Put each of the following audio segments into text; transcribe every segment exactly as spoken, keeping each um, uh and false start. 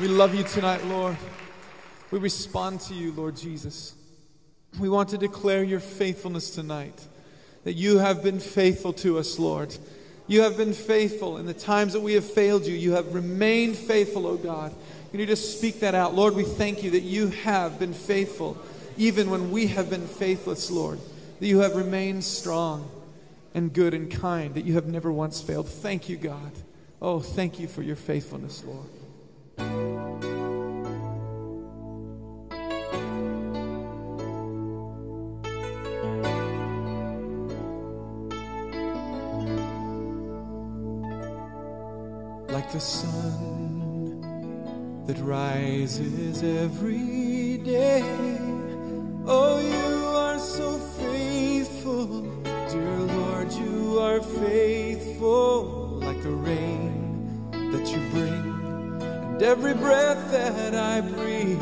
We love you tonight, Lord. We respond to you, Lord Jesus. We want to declare your faithfulness tonight, that you have been faithful to us, Lord. You have been faithful in the times that we have failed you. You have remained faithful, oh God. You need to speak that out. Lord, we thank you that you have been faithful, even when we have been faithless, Lord. That you have remained strong and good and kind, that you have never once failed. Thank you, God. Oh, thank you for your faithfulness, Lord. Like the sun that rises every day, oh, you are so faithful, dear Lord, you are faithful. Like the rain that you bring, and every breath that I breathe,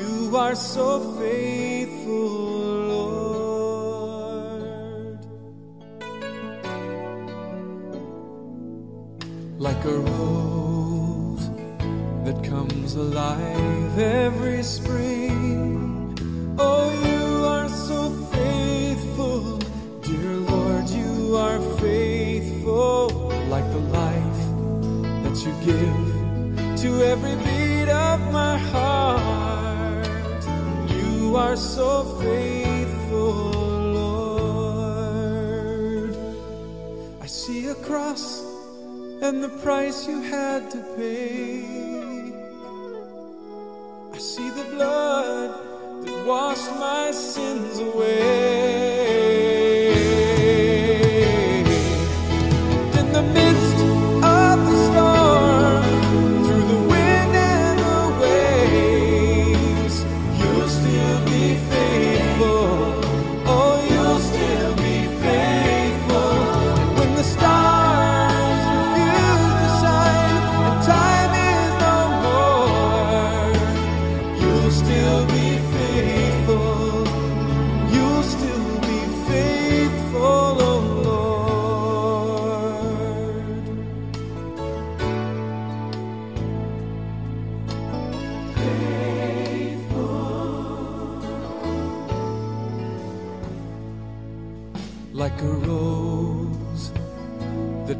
you are so faithful. Like a rose that comes alive every spring, oh, you are so faithful, dear Lord, you are faithful. Like the life that you give to every beat of my heart, you are so faithful, Lord. I see a cross and the price you had to pay. I see the blood that washed my sins away. And in the midst of the storm, through the wind and the waves, you'll still be faithful. Oh, you'll still be faithful. And when the stars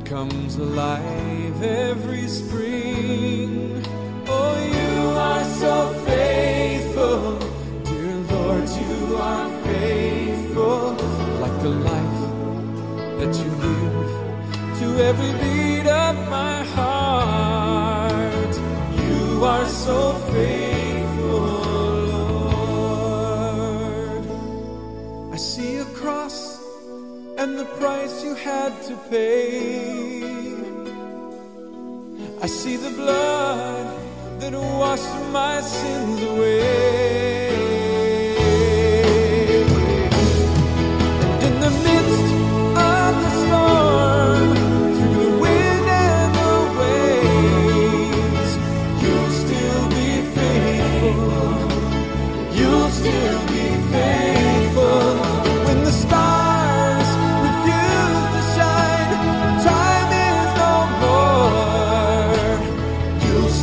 comes alive every spring, oh, you are so faithful, dear Lord, you are faithful. Like the life that you give to every beat of my heart, you are so faithful, Lord. I see a cross and the price you had to pay. I see the blood that washed my sins away. And in the midst of the storm, through the wind and the waves, you'll still be faithful. You'll still be faithful. When the stars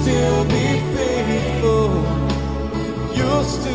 still be faithful, you'll still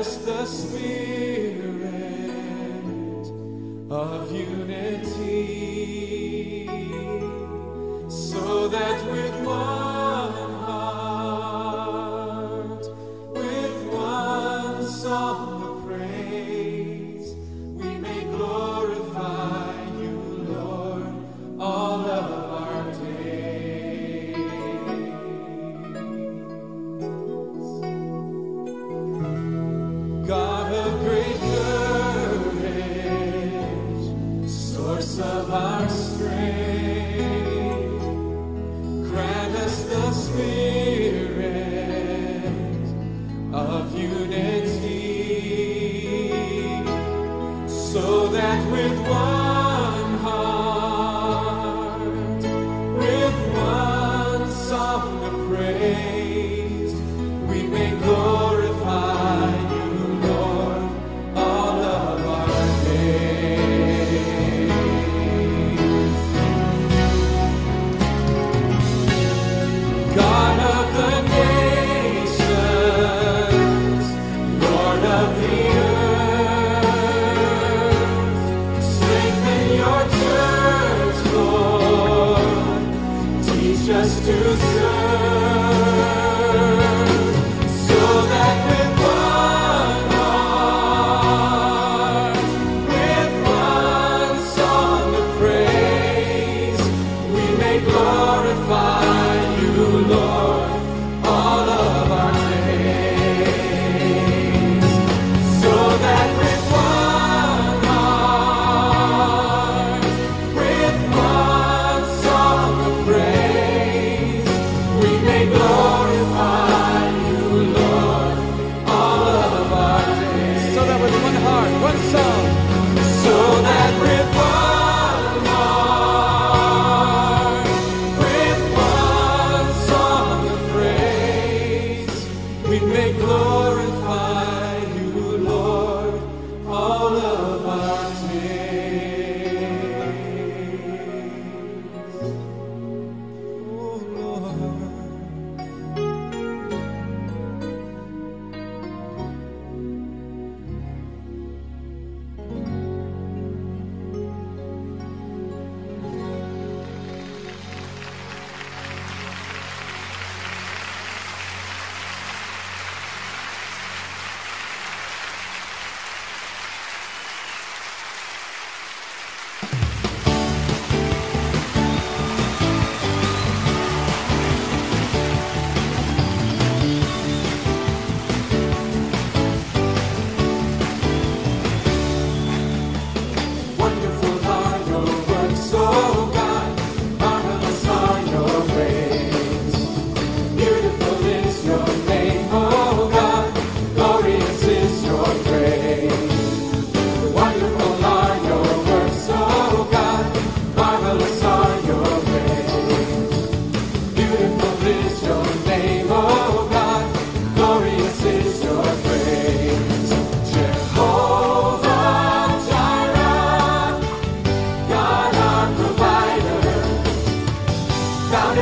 us the spirit of unity, so that with one heart, with one song of praise, we may glorify you, Lord, all of our days. God of great courage, source of our strength, the spirit of unity, so that with one heart, with one song of praise, we may glorify you, Lord, all of our days. God of the nations, Lord of the earth, strengthen your church, Lord, teach us to serve, so that with one heart, with one song of praise, we may glorify you, Lord, all of our days, so that with one heart, with one song of praise, we may glorify you, Lord, all of our days. So that with one heart, one song, so that with one heart, with one song of praise, we may glorify you, Lord, all of our days.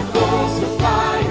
Oh, Lord. Supply